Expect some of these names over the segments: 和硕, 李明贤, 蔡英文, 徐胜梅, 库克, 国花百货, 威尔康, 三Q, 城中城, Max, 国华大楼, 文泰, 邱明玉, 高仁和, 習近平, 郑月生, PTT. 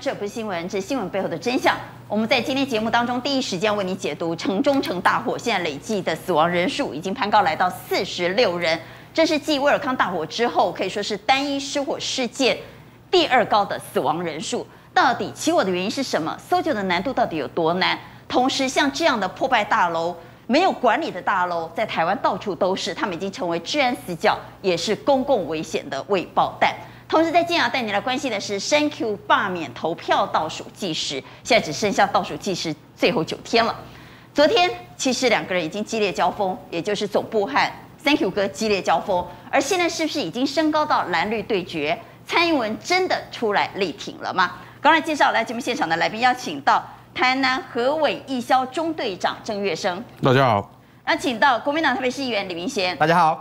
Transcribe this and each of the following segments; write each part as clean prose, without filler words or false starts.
这不是新闻，这是新闻背后的真相。我们在今天节目当中第一时间为你解读城中城大火，现在累计的死亡人数已经攀高，来到46人。这是继威尔康大火之后，可以说是单一失火事件第二高的死亡人数。到底起火的原因是什么？搜救的难度到底有多难？同时，像这样的破败大楼、没有管理的大楼，在台湾到处都是，他们已经成为治安死角，也是公共危险的未爆弹。 同时，在今晚带你来关心的是三 Q 罢免投票倒数计时，现在只剩下倒数计时最后9天了。昨天其实两个人已经激烈交锋，也就是总部和三 Q 哥激烈交锋，而现在是不是已经升高到蓝绿对决？蔡英文真的出来力挺了吗？刚才介绍来节目现场的来宾，邀请到台南核委义消中队长郑月生，大家好；那请到国民党台北市议员李明贤，大家好；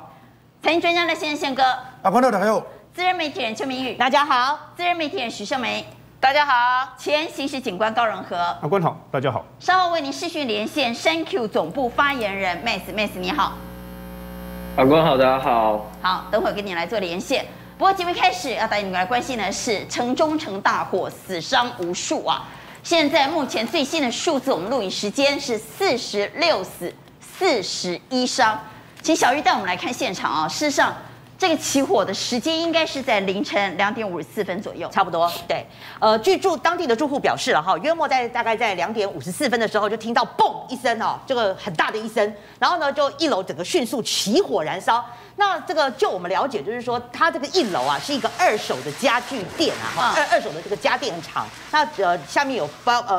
财经专家赖先生宪哥，观众大家好。 资深媒体人邱明玉，大家好；资深媒体人徐胜梅，大家好；前刑事警官高仁和，官好，大家好。稍后为您视讯连线三 Q 总部发言人 Max， 你好，官好，大家好。好，等会跟你来做连线。不过节目开始要带你们来关心的是城中城大火，死伤无数啊！现在目前最新的数字，我们录影时间是46死41伤。请小玉带我们来看现场啊，事实上。 这个起火的时间应该是在凌晨2点54分左右，差不多。对，据当地的住户表示了哈，约莫在大概在2点54分的时候，就听到嘣一声哦，这个很大的一声，然后呢，就一楼整个迅速起火燃烧。那这个就我们了解，就是说它这个一楼啊是一个二手的家具店啊，哈、二手的这个家电厂。那下面有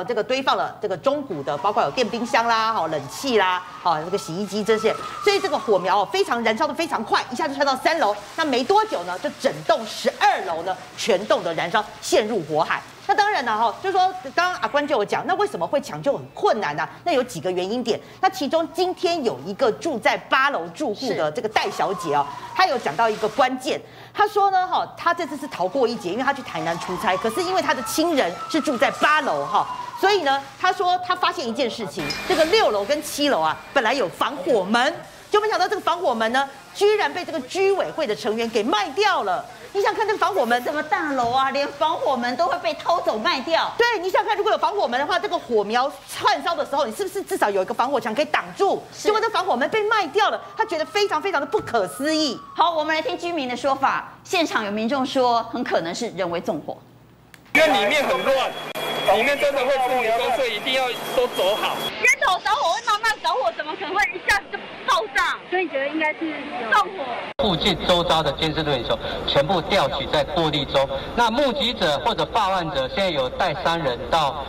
这个堆放了这个中古的，包括有电冰箱啦、哈、冷气啦、啊这个洗衣机这些，所以这个火苗非常燃烧的非常快，一下就窜到3楼。 那没多久呢，就整栋12楼呢，全栋的燃烧，陷入火海。那当然了哈，就是说刚刚阿关就有讲，那为什么会抢救很困难呢、啊？那有几个原因点。那其中今天有一个住在8楼住户的这个戴小姐哦，她有讲到一个关键，她说呢哈，她这次是逃过一劫，因为她去台南出差，可是因为她的亲人是住在8楼哈。 所以呢，他说他发现一件事情，这个6楼跟7楼啊，本来有防火门，就没想到这个防火门呢，居然被这个居委会的成员给卖掉了。你想看这个防火门，什么大楼啊，连防火门都会被偷走卖掉？对，你想看如果有防火门的话，这个火苗窜烧的时候，你是不是至少有一个防火墙可以挡住？结果这防火门被卖掉了，他觉得非常非常的不可思议。好，我们来听居民的说法。现场有民众说，很可能是人为纵火，因为里面很乱。 里面真的会是民工，所以一定要都走好。人头着火会慢慢着火，怎么可能会一下子就爆炸？所以觉得应该是纵火。附近周遭的监视录影球全部调取在过滤中。那目击者或者报案者现在有带3人到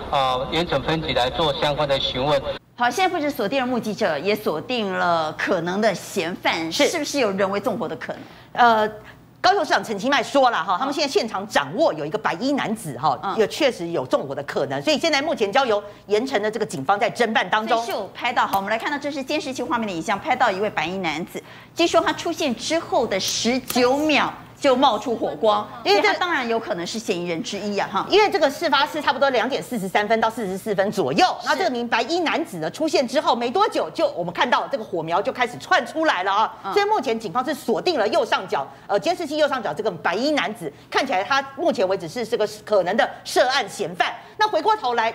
盐城分局来做相关的询问。好，现在不止锁定了目击者，也锁定了可能的嫌犯，是不是有人为纵火的可能？高雄市长陈其迈说了哈，他们现在现场掌握有一个白衣男子哈，也确实有纵火的可能，所以现在目前交由盐城的这个警方在侦办当中。是有拍到，好，我们来看到这是监视器画面的影像，拍到一位白衣男子，据说他出现之后的19秒。 就冒出火光，因为他当然有可能是嫌疑人之一啊哈，因为这个事发是差不多2点43分到44分左右，那这个名白衣男子呢出现之后没多久，就我们看到这个火苗就开始窜出来了啊，所以目前警方是锁定了右上角，监视器右上角这个白衣男子，看起来他目前为止是这个可能的涉案嫌犯。那回过头来，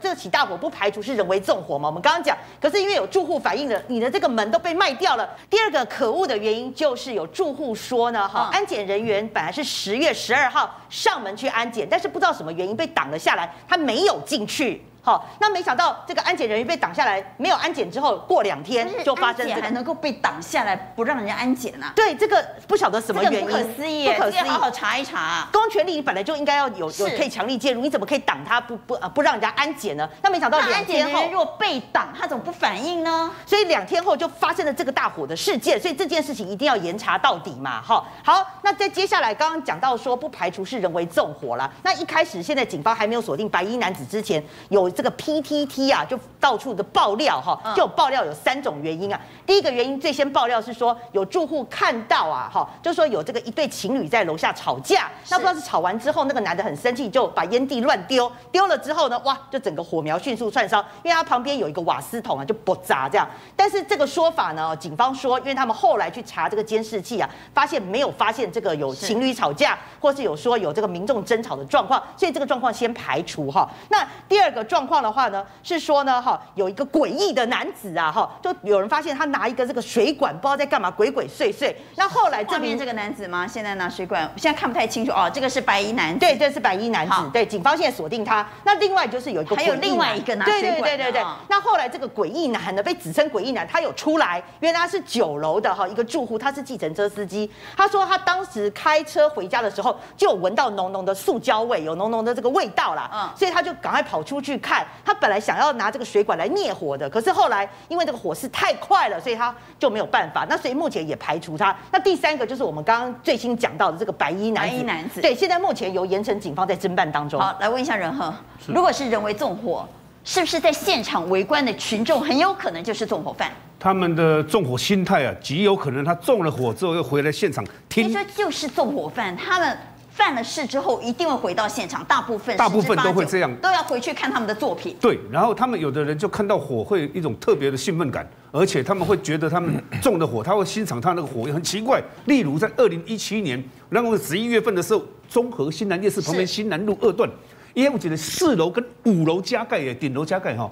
这起大火不排除是人为纵火嘛，我们刚刚讲，可是因为有住户反映了你的这个门都被卖掉了，第二个可恶的原因就是有住户说呢哈。安检人员本来是10月12号上门去安检，但是不知道什么原因被挡了下来，他没有进去。好、那没想到这个安检人员被挡下来，没有安检之后，过2天就发生、这个。还能够被挡下来，不让人家安检啊？对，这个不晓得什么原因，不可思议，不可思议，好好查一查、啊。公权力本来就应该要有可以强力介入，你怎么可以挡他不让人家安检呢？那没想到2天后，安检人员若被挡，他怎么不反应呢？所以2天后就发生了这个大火的事件，所以这件事情一定要严查到底嘛！哈、好，那在接下来刚刚讲到说，不排除是人为纵火啦。那一开始现在警方还没有锁定白衣男子之前，有。这个 PTT 啊，就到处的爆料哈，就有爆料有3种原因啊。第一个原因最先爆料是说有住户看到啊，哈，就说有这个一对情侣在楼下吵架，那不知道是吵完之后那个男的很生气，就把烟蒂乱丢，丢了之后呢，哇，就整个火苗迅速窜烧，因为他旁边有一个瓦斯桶啊，就爆炸这样。但是这个说法呢，警方说，因为他们后来去查这个监视器啊，发现没有发现这个有情侣吵架，或是有说有这个民众争吵的状况，所以这个状况先排除哈。那第二个状况的话呢，是说呢哈，有一个诡异的男子啊哈，就有人发现他拿一个这个水管，不知道在干嘛，鬼鬼祟祟。那后来这边这个男子吗？现在拿水管，现在看不太清楚哦。这个是白衣男子，对，这是白衣男子，对，警方现在锁定他。那另外就是有一个，还有另外一个拿水管，对。那后来这个诡异男呢，被指称诡异男，他有出来，因为他是9楼的哈一个住户，他是计程车司机。他说他当时开车回家的时候，就有闻到浓浓的塑胶味，有浓浓的这个味道啦，所以他就赶快跑出去看。他本来想要拿这个水管来灭火的，可是后来因为这个火势太快了，所以他就没有办法。那所以目前也排除他。那第3个就是我们刚刚最新讲到的这个白衣男子。白衣男子对，现在目前由盐城警方在侦办当中。好，来问一下仁和，如果是人为纵火，是不是在现场围观的群众很有可能就是纵火犯？他们的纵火心态啊，极有可能他纵了火之后又回来现场听。你说就是纵火犯，他们犯了事之后一定会回到现场，大部分都会这样，都要回去看他们的作品。对，然后他们有的人就看到火会一种特别的兴奋感，而且他们会觉得他们纵的火，他会欣赏他那个火也很奇怪。例如在2017年，然后11月份的时候，中和新南夜市旁边新南路2段。因为我觉得4楼跟5楼加盖耶，顶楼加盖哈，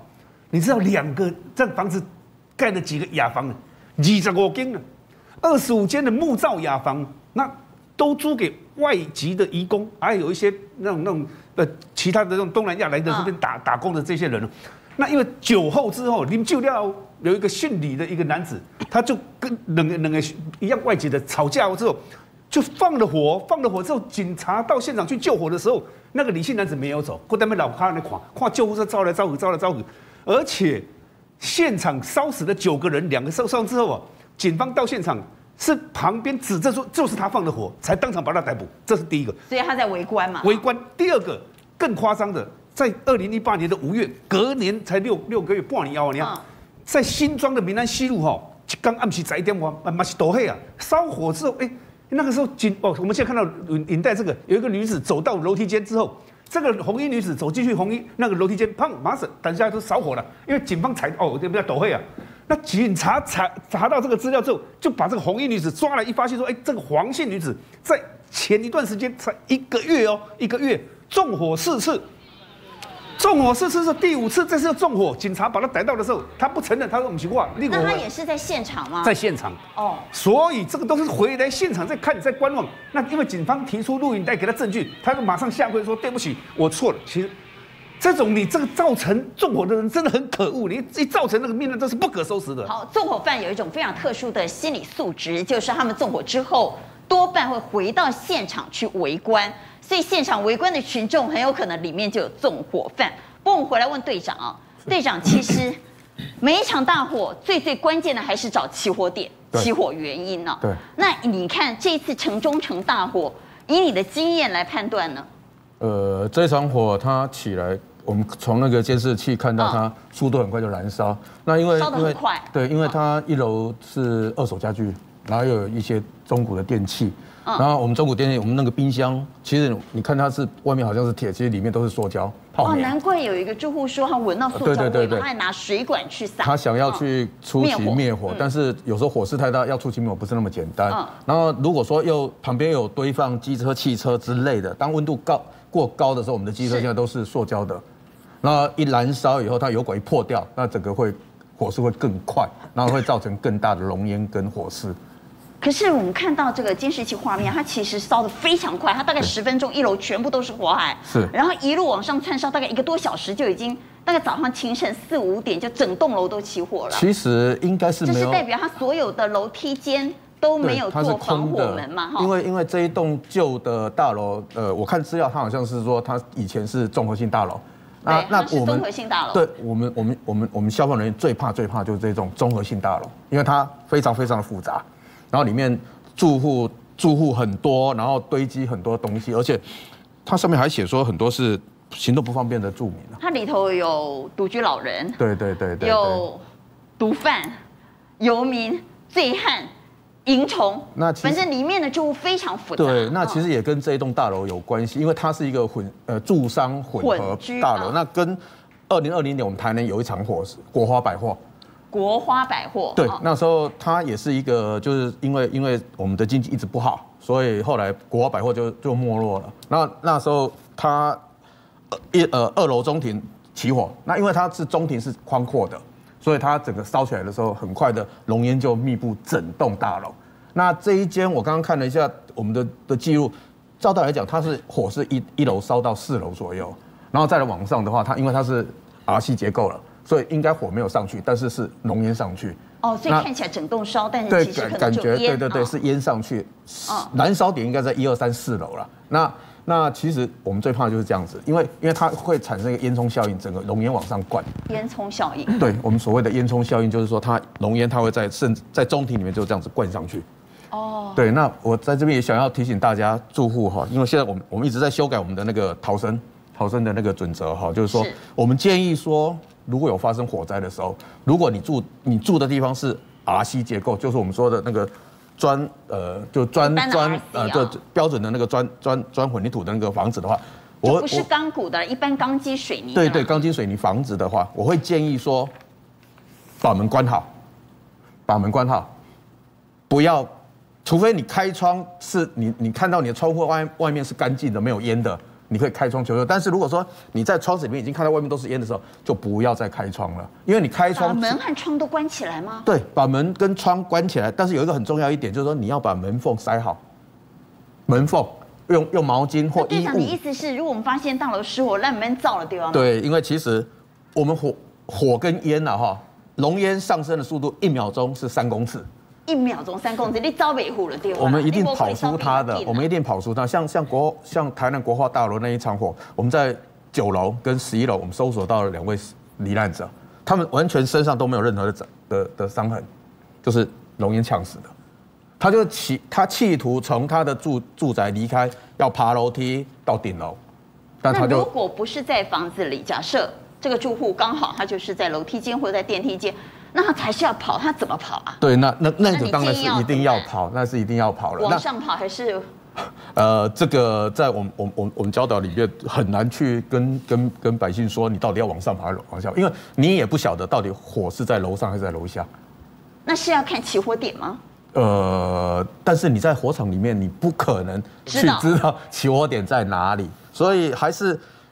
你知道2个这房子盖了几个雅房呢？25间呢，25间的木造雅房，那都租给外籍的移工，还有一些那种其他的那种东南亚来的这边打工的这些人呢。那因为酒后之后，你们就要有一个姓李的一个男子，他就跟两个一样外籍的吵架之后，就放了火之后，警察到现场去救火的时候。那个李姓男子没有走，过在那老卡那狂，看救护车招来招去，而且现场烧死了9个人，2个受伤之后啊，警方到现场是旁边指证说就是他放的火，才当场把他逮捕，这是第1个。所以他在围观嘛。围观。第2个更夸张的，在2018年的5月，隔年才六个月半年啊，你看，在新庄的民安西路哈，刚暗时11点外，嘛是大黑啊，烧火之后哎。那个时候，我们现在看到影带这个，有一个女子走到楼梯间之后，这个红衣女子走进去红衣那个楼梯间，马上等下就烧火了，因为警方这比较抖黑啊。那警察查到这个资料之后，就把这个红衣女子抓来，一发现说，哎，这个黄姓女子在前一段时间才1个月哦，1个月纵火4次是第5次，这次又纵火，警察把他逮到的时候，他不承认，他说我们不管。那他也是在现场吗？在现场哦，所以这个都是回来现场在看，在观望。那因为警方提出录影带给他证据，他就马上下跪说对不起，我错了。其实这种你这个造成纵火的人真的很可恶，你一造成那个命案都是不可收拾的。好，纵火犯有一种非常特殊的心理素质，就是他们纵火之后多半会回到现场去围观。所以现场围观的群众很有可能里面就有纵火犯。不过我们回来问队长啊，队长其实每一场大火最关键的还是找起火点、起火原因呢。对。那你看这次城中城大火，以你的经验来判断呢？这场火它起来，我们从那个监视器看到它速度很快就燃烧。那因为烧得很快。对，因为它1楼是二手家具，然后又有一些中古的电器。然后我们中古电器，我们那个冰箱，其实你看它是外面好像是铁，其实里面都是塑胶泡棉。哦，难怪有一个住户说他闻到塑胶味，对，他还拿水管去撒。他想要去出奇灭火，但是有时候火势太大，要出奇灭火不是那么简单。然后如果说又旁边有堆放机车、汽车之类的，当温度过高的时候，我们的机车现在都是塑胶的，那一燃烧以后，它油管一破掉，那整个火势会更快，然后会造成更大的浓烟跟火势。可是我们看到这个监视器画面，它其实烧得非常快，它大概10分钟，1楼全部都是火海，是，然后一路往上窜烧，大概1个多小时就已经，大概早上清晨4、5点就整栋楼都起火了。其实应该是没有，这是代表它所有的楼梯间都没有做防火门嘛？哈，因为这一栋旧的大楼，我看资料，它好像是说它以前是综合性大楼。那我们对我们消防人员最怕就是这种综合性大楼，因为它非常的复杂。然后里面住户很多，然后堆积很多东西，而且它上面还写说很多是行动不方便的住民了。它里头有独居老人，对，有毒贩、游民、醉汉、蝇虫，那反正里面的就非常复杂。对，那其实也跟这一栋大楼有关系，因为它是一个住商混合大楼，那跟2020年我们台南有一场火是国花百货。 国花百货对，那时候它也是一个，就是因为我们的经济一直不好，所以后来国花百货就没落了。那时候它2楼中庭起火，那因为它是中庭是宽阔的，所以它整个烧起来的时候，很快的浓烟就密布整栋大楼。那这一间我刚刚看了一下我们的记录，照道理来讲，它是火是一楼烧到4楼左右，然后再来往上的话，它因为它是 RC 结构了。 所以应该火没有上去，但是是浓烟上去。哦，所以看起来整栋烧，但是其实可能就烟。对，是烟上去。燃烧点应该在1、2、3、4楼了。那其实我们最怕的就是这样子，因为它会产生一个烟囱效应，整个浓烟往上灌。烟囱效应。对我们所谓的烟囱效应，就是说它浓烟它会甚至在中庭里面就这样子灌上去。哦。对，那我在这边也想要提醒大家住户哈，因为现在我们一直在修改我们的那个逃生的那个准则哈，就是说我们建议说。 如果有发生火灾的时候，如果你住的地方是 RC 结构，就是我们说的那个就标准的那个砖混凝土的那个房子的话，我不是钢骨的，一般钢筋水泥。对，钢筋水泥房子的话，我会建议说，把门关好，不要，除非你开窗是你看到你的窗户外面是干净的，没有烟的。 你可以开窗求救，但是如果说你在窗子里面已经看到外面都是烟的时候，就不要再开窗了，因为你开窗把门和窗都关起来吗？对，把门跟窗关起来，但是有一个很重要一点就是说你要把门缝塞好，门缝用毛巾或衣物。队长，你意思是如果我们发现大楼失火，那门罩了对吧？对，因为其实我们火跟烟呐哈，浓烟上升的速度1秒钟是3公尺。 1秒钟3公尺，你招维护了对吧？我们一定跑出它的，我们一定跑出它。像台南国华大楼那一场火，我们在9楼跟11楼，我们搜索到了2位罹难者，他们完全身上都没有任何的伤痕，就是浓烟呛死的。他企图从他的住宅离开，要爬楼梯到顶楼，但他就如果不是在房子里，假设这个住户刚好他就是在楼梯间或者在电梯间。 那他还是要跑，他怎么跑啊？对，那个当然是一定要跑，那是一定要跑了。往上跑还是？这个在我们教导里面很难去跟百姓说你到底要往上跑还是往下，因为你也不晓得到底火是在楼上还是在楼下。那是要看起火点吗？但是你在火场里面，你不可能去知道起火点在哪里，所以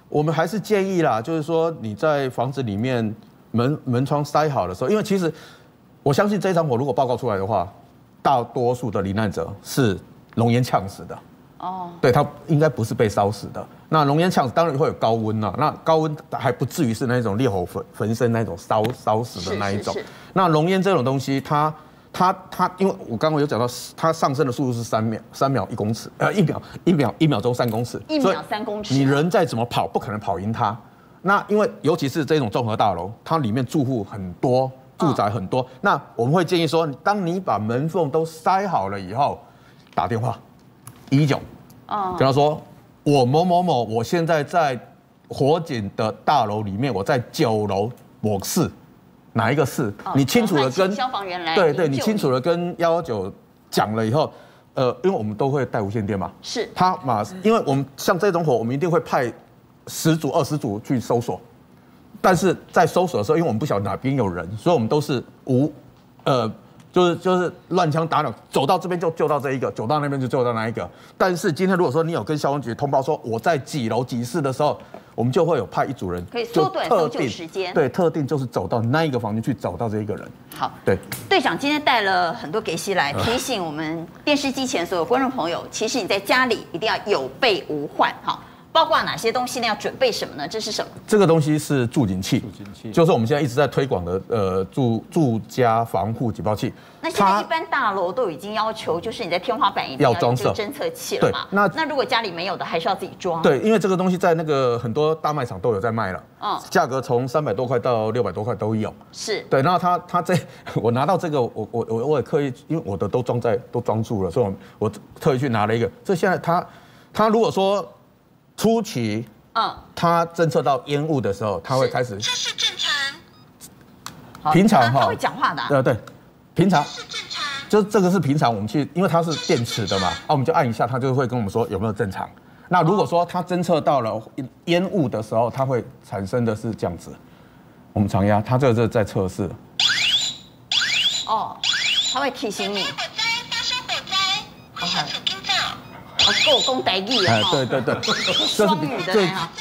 我们还是建议啦，就是说你在房子里面。 门窗塞好的时候，因为其实我相信这一场火如果报告出来的话，大多数的罹难者是浓烟呛死的。哦，对，他应该不是被烧死的。那浓烟呛死当然会有高温啦，那高温还不至于是那种烈火焚身那种烧死的那一种。那浓烟这种东西，它，因为我刚刚有讲到，它上升的速度是3秒1公尺，1秒钟3公尺，1秒3公尺，你人再怎么跑，不可能跑赢它。 那因为尤其是这种综合大楼，它里面住户很多，住宅很多。那我们会建议说，当你把门缝都塞好了以后，打电话119，跟他说我某某某，我现在在火警的大楼里面，我在9楼某室，哪一个室？你清楚的跟消防员来，对，你清楚的跟119讲了以后，因为我们都会带无线电嘛，是，他因为我们像这种火，我们一定会派。 10组、20组去搜索，但是在搜索的时候，因为我们不晓得哪边有人，所以我们都是就是乱枪打鸟，走到这边就救到这一个，走到那边就救到那一个。但是今天如果说你有跟消防局通报说我在几楼几室的时候，我们就会有派一组人，可以缩短搜救时间。对，特定就是走到那一个房间去找到这一个人。好，对，队长今天带了很多给息来提醒我们电视机前所有观众朋友，其实你在家里一定要有备无患，好。 包括哪些东西呢？要准备什么呢？这是什么？这个东西是住警器，就是我们现在一直在推广的住家防护警报器。那现在一般大楼都已经要求，就是你在天花板一定要装设侦测器了嘛？那如果家里没有的，还是要自己装。对，因为这个东西在那个很多大卖场都有在卖了，价格从300多块到600多块都有。是对，那它我拿到这个，我也刻意，因为我的都装住了，所以我特意去拿了一个。这现在它如果说 初期它侦测到烟雾的时候，它会开始。这是正常。平常哈。它会讲话的。对对，平常。是正常。就是这个是平常我们去，因为它是电池的嘛，啊，我们就按一下，它就会跟我们说有没有正常。那如果说它侦测到了烟雾的时候，它会产生的是这样子。我们常压，它这个是在测试。哦，它会提醒你。 够讲台语了哈！对对对，这是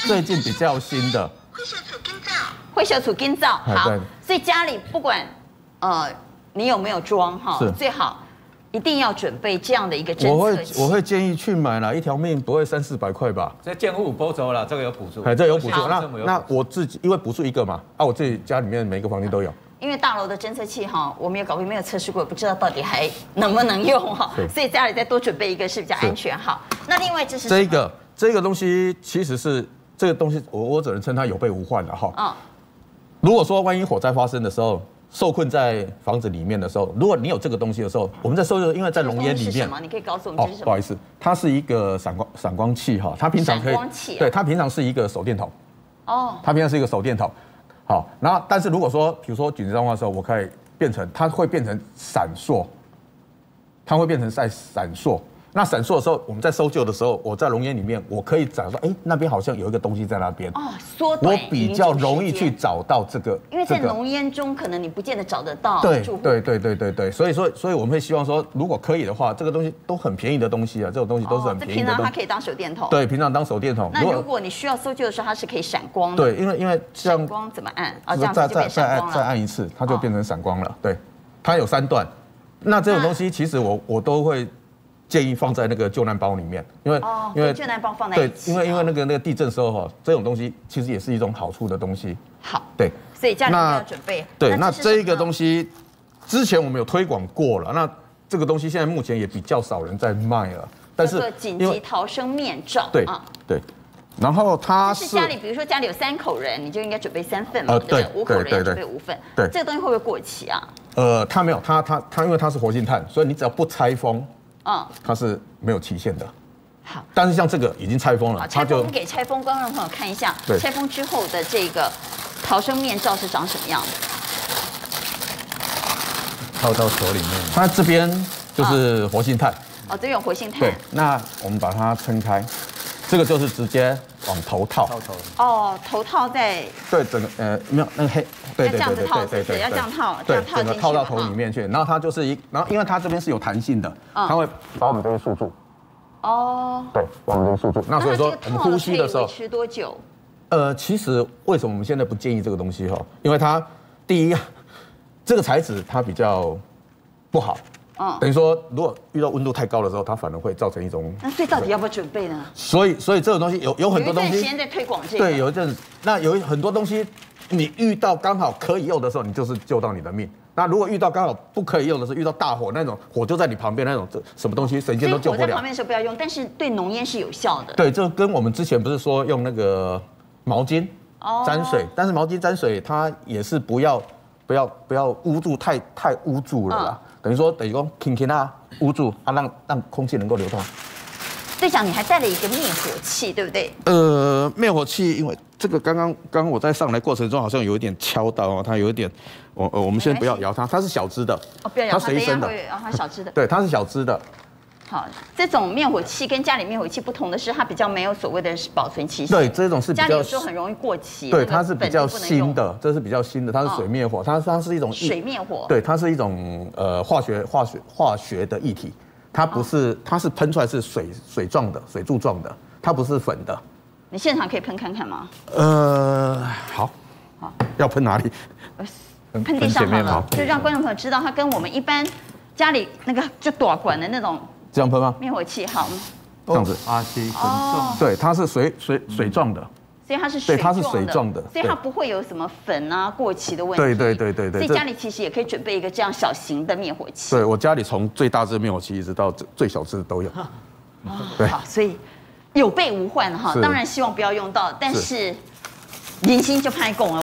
最近比较新的。会小土金灶，会小土金灶。好，所以家里不管你有没有装哈，最好一定要准备这样的一个侦测器。我会建议去买啦，一条命不会300-400块吧。这建户补助啦，这个有补助。哎，这有补助。那我自己因为补助一个嘛，啊，我自己家里面每个房间都有。 因为大楼的侦测器哈，我们也搞过，没有测试过，不知道到底还能不能用哈。所以家里再多准备一个是比较安全哈。那另外就是这个东西其实是这个东西，我只能称它有备无患了哈。嗯。如果说万一火灾发生的时候，受困在房子里面的时候，如果你有这个东西的时候，我们在受困，因为在浓烟里面。是什么？你可以告诉我们这是什么？不好意思，它是一个闪光器哈，它平常可以。闪光器。对，它平常是一个手电筒。哦。它平常是一个手电筒。 好，然后但是如果说，比如说紧急状况的时候，我可以变成它会变成闪烁，它会变成在闪烁。那闪烁的时候，我们在搜救的时候，我在浓烟里面，我可以找到，哎，那边好像有一个东西在那边。哦，缩短。我比较容易去找到这个。因为在浓烟中，可能你不见得找得到。对。所以我们会希望说，如果可以的话，这个东西都很便宜的东西啊，这种东西都是很便宜的。平常它可以当手电筒。对，平常当手电筒。那如果你需要搜救的时候，它是可以闪光的。对，因为闪光怎么按？啊，这样子就变闪光了。再按一次，它就变成闪光了。对，它有3段。那这种东西，其实我都会。 建议放在那个救难包里面，因为救难包放在一起，因为那个地震的时候哈，这种东西其实也是一种好处的东西。好，对，所以家里要准备。对，那这一个东西之前我们有推广过了，那这个东西现在目前也比较少人在卖了，但是紧急逃生面罩，对。 然后它是家里，比如说家里有3口人，你就应该准备3份嘛，对不对？5口人准备5份。对，这个东西会不会过期啊？它没有，它因为它是活性炭，所以你只要不拆封。 它是没有期限的。好，但是像这个已经拆封了，它就我们给拆封观众朋友看一下，拆封之后的这个逃生面罩是长什么样的？套到手里面，它这边就是活性炭。哦，这有活性炭。对，那我们把它撑开，这个就是直接往头套。哦，头套在。对，整个没有那个黑。对对对对对，要这样套，对，整个套到头里面去。然后它就是然后因为它这边是有弹性的，它会把我们这边束住。哦。对，把我们这边束住。那所以说，我们呼吸的时候。持多久？其实为什么我们现在不建议这个东西哈？因为它第一，这个材质它比较不好。嗯。等于说，如果遇到温度太高的时候，它反而会造成一种。那所以到底要不要准备呢？所以这种东西有很多东西。有一阵子现在在推广这个。对，有一阵子，那有很多东西。 你遇到刚好可以用的时候，你就是救到你的命。那如果遇到刚好不可以用的时候，遇到大火那种火就在你旁边那种，这什么东西神仙都救不了。在旁边的时候不要用，但是对浓烟是有效的。对，这跟我们之前不是说用那个毛巾沾水，但是毛巾沾水它也是不要捂住太捂住了啦，等于说轻啊捂住啊，让空气能够流通。队长，你还带了一个灭火器，对不对？灭火器因为。 这个刚刚我在上来过程中好像有一点敲到哦，它有一点，我们先不要摇它，它是小支的哦，不要摇它，它随身的，它小支的，对，它是小支的。好，这种灭火器跟家里灭火器不同的是，它比较没有所谓的保存期限。对，这种是比较家里有时候很容易过期。对，它是比较新的，这是比较新的，它是水灭火，它是一种水灭火，对，它是一种化学的液体，它不是它是喷出来是水柱状的，它不是粉的。 你现场可以喷看看吗？好，好，要喷哪里？喷地上好了，就让观众朋友知道它跟我们一般家里那个就短管的那种这样喷吗？灭火器好，这样子。阿西粉状，对，它是水状的，所以它是水状的，所以它不会有什么粉啊过期的问题。对。所以家里其实也可以准备一个这样小型的灭火器。对我家里从最大只灭火器一直到最小只都有。对，所以。 有备无患哈，当然希望不要用到，但是人心就怕供了。